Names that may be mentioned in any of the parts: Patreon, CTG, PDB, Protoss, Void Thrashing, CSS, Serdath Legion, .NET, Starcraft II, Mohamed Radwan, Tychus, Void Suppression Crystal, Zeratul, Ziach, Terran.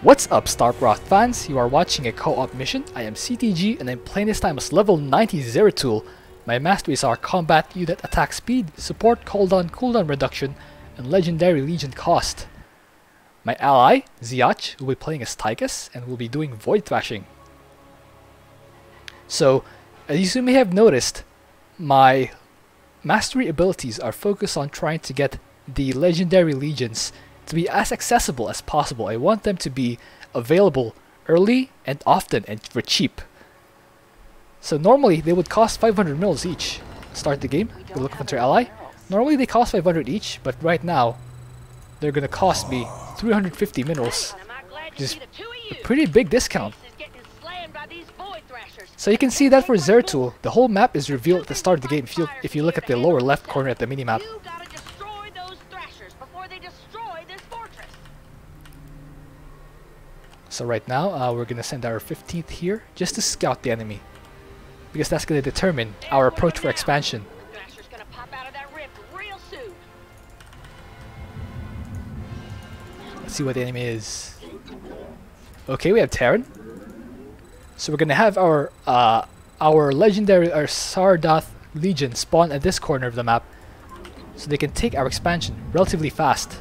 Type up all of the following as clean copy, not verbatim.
What's up StarCraft fans, you are watching a co-op mission. I am CTG and I'm playing this time as level 90 Zeratul. My masteries are combat unit attack speed, support cooldown reduction, and legendary legion cost. My ally, Ziach, will be playing as Tychus and will be doing Void Thrashing. So, as you may have noticed, my mastery abilities are focused on trying to get the legendary legions to be as accessible as possible. I want them to be available early and often and for cheap. So normally they would cost 500 mils each. Start the game, go look at your ally. Normally they cost 500 each, but right now they're gonna cost me 350 minerals, which is a pretty big discount. So you can see that for Zeratul, the whole map is revealed at the start of the game if you look at the lower left corner at the minimap. So right now, we're going to send our 15th here just to scout the enemy, because that's going to determine our approach for expansion. Let's see what the enemy is. Okay, we have Terran. So we're going to have our legendary, our Serdath Legion spawn at this corner of the map, so they can take our expansion relatively fast.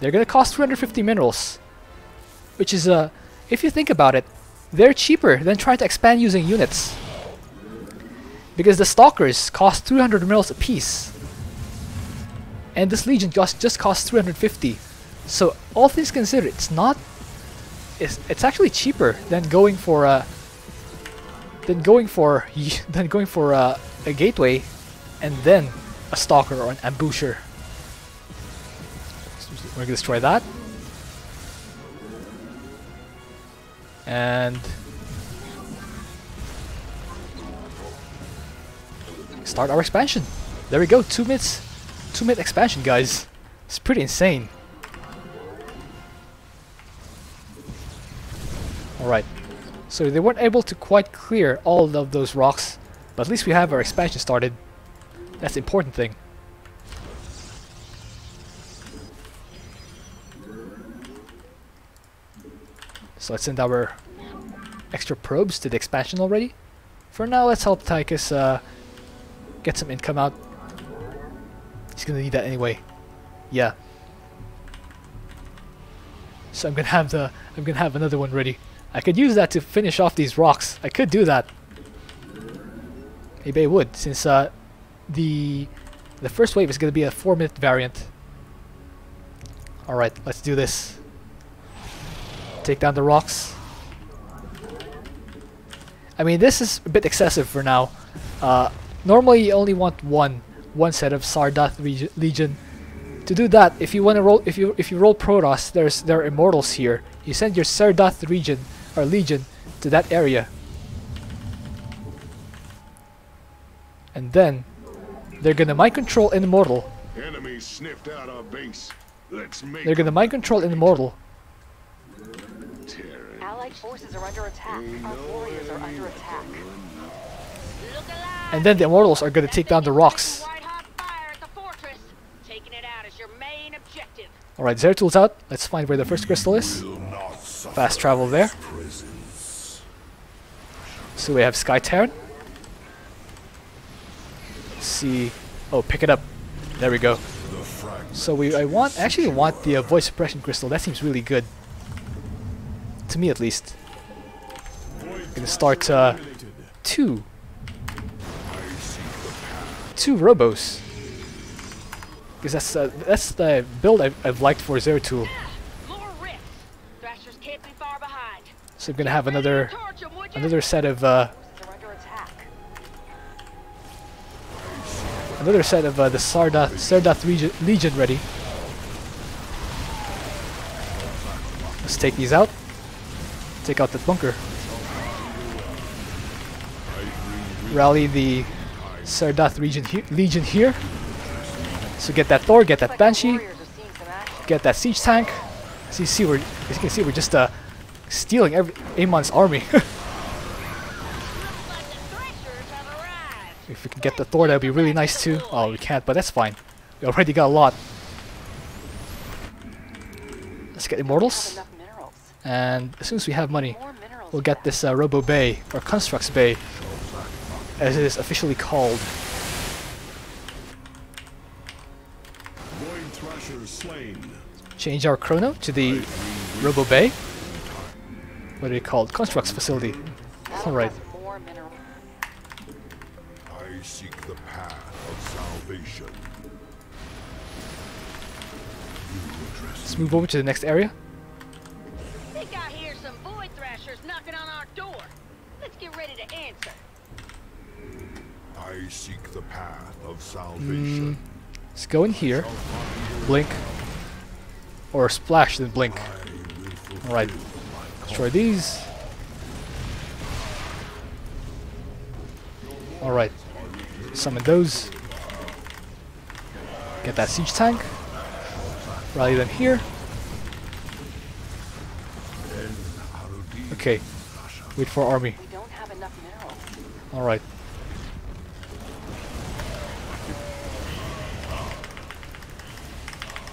They're going to cost 350 minerals. Which is, if you think about it, they're cheaper than trying to expand using units. Because the Stalkers cost 300 minerals apiece. And this Legion just costs 350. So, all things considered, it's actually cheaper than going for a gateway and then a Stalker or an Ambusher. So we're gonna destroy that. And start our expansion. There we go, 2 minutes, 2 minute expansion, guys. It's pretty insane. Alright, so they weren't able to quite clear all of those rocks, but at least we have our expansion started. That's the important thing. So let's send our extra probes to the expansion already. For now, let's help Tychus get some income out. He's gonna need that anyway. Yeah. So I'm gonna have another one ready. I could use that to finish off these rocks. I could do that. Maybe I would, since the first wave is gonna be a 4-minute variant. All right, let's do this. Take down the rocks. I mean, this is a bit excessive for now. Normally you only want one set of Serdath Legion. To do that, if you want to roll, if you roll Protoss, there are immortals here. You send your Serdath Legion to that area, and then they're gonna mind control an immortal. Enemy sniffed out our base. Let's make they're gonna mind control an immortal. Forces are under attack. Our warriors are under attack. And then the immortals are going to take down the rocks. Alright, Zeratul's out. Let's find where the first crystal is. Fast travel there. So we have Sky Terran. Let's see. Oh, pick it up. There we go. So I actually want the Void Suppression Crystal. That seems really good. To me, at least. I'm gonna start two robos, because that's the build I've liked for Zeratul. So I'm gonna have another set of the Serdath Legion ready. Let's take these out. Take out that bunker. Rally the Serdath Legion here. So get that Thor, get that Banshee, get that siege tank. So as you can see, we're just stealing Amon's army. If we can get the Thor, that would be really nice too. Oh, we can't, but that's fine. We already got a lot. Let's get Immortals. And as soon as we have money, we'll get this Robo Bay, or Constructs Bay, as it is officially called. Change our Chrono to the Robo Bay. What are they called? Constructs Facility. Alright. I seek the path of salvation. Let's move over to the next area. I think I hear some Void Thrashers knocking on our door. Let's get ready to answer. I seek the path of salvation. Let's go in here. Blink. Or splash, then blink. Alright. Destroy these. Alright. Summon those. Get that siege tank. Rally them here. Okay. Wait for army. Alright.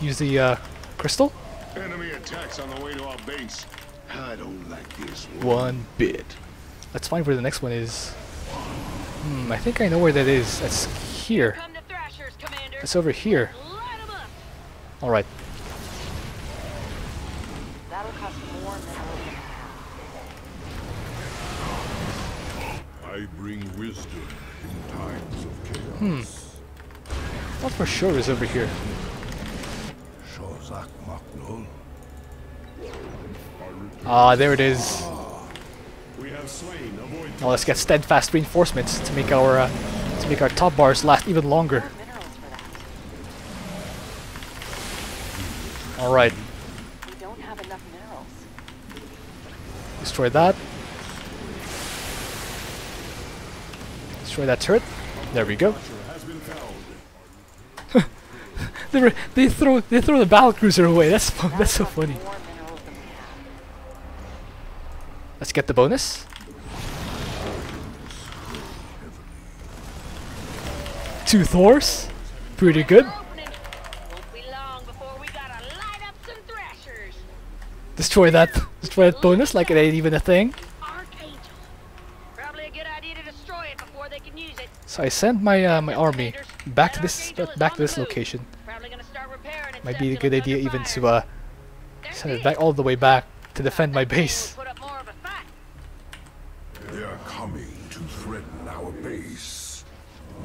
Use the crystal. Enemy attacks on the way to our base. I don't like this one bit. Let's find where the next one is. I think I know where that is. That's here. That's over here. Alright. That'll cost more metal. I bring wisdom in times of chaos. What for sure is over here? Ah, there it is. Now let's get steadfast reinforcements to make our top bars last even longer. All right. We don't have enough minerals. Destroy that. Destroy that turret. There we go. they throw the battle cruiser away. That's so funny. Let's get the bonus. 2 Thors, pretty good. Destroy that. Destroy that bonus like it ain't even a thing. So I sent my army back to this location. Might be a good idea even to send it back all the way back to defend my base. They're coming to threaten our base,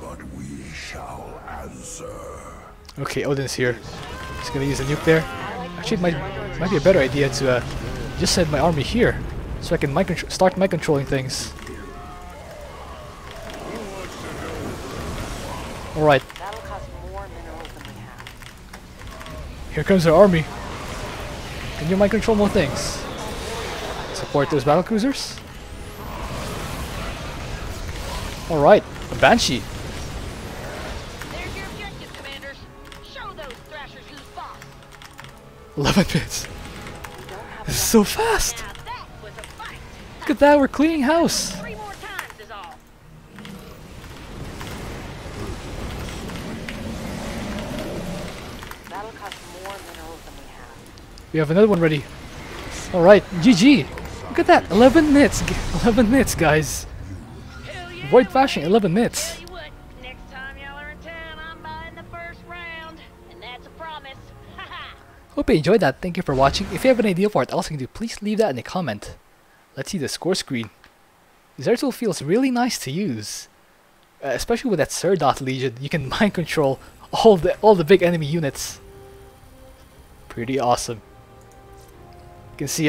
but we shall answer. Okay, Odin's here. He's gonna use a nuke there. Actually, it might be a better idea to just send my army here, so I can start mind-controlling things. Alright. Here comes our army. Can you mind-control more things? Support those battle cruisers. Alright, a Banshee. There's your objective, commanders. Show those thrashers who's boss. 11 minutes. This is so fast. Look at that, we're cleaning house. 3 more times is all. That'll cost more minerals than we have. We have another one ready. Alright, GG. Look at that, 11 minutes. 11 minutes, guys. Void Thrashing, 11 minutes. Hope you enjoyed that. Thank you for watching. If you have an idea for what else you can do, please leave that in a comment. Let's see the score screen. Zeratul feels really nice to use, especially with that Serdath Legion. You can mind control all the big enemy units. Pretty awesome. You can see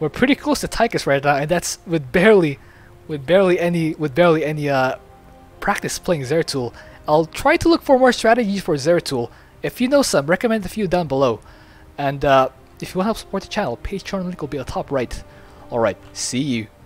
we're pretty close to Tychus right now, and that's with barely. With barely any practice playing Zeratul. I'll try to look for more strategies for Zeratul. If you know some, recommend a few down below. And if you want to help support the channel, Patreon link will be at the top right. Alright, see you.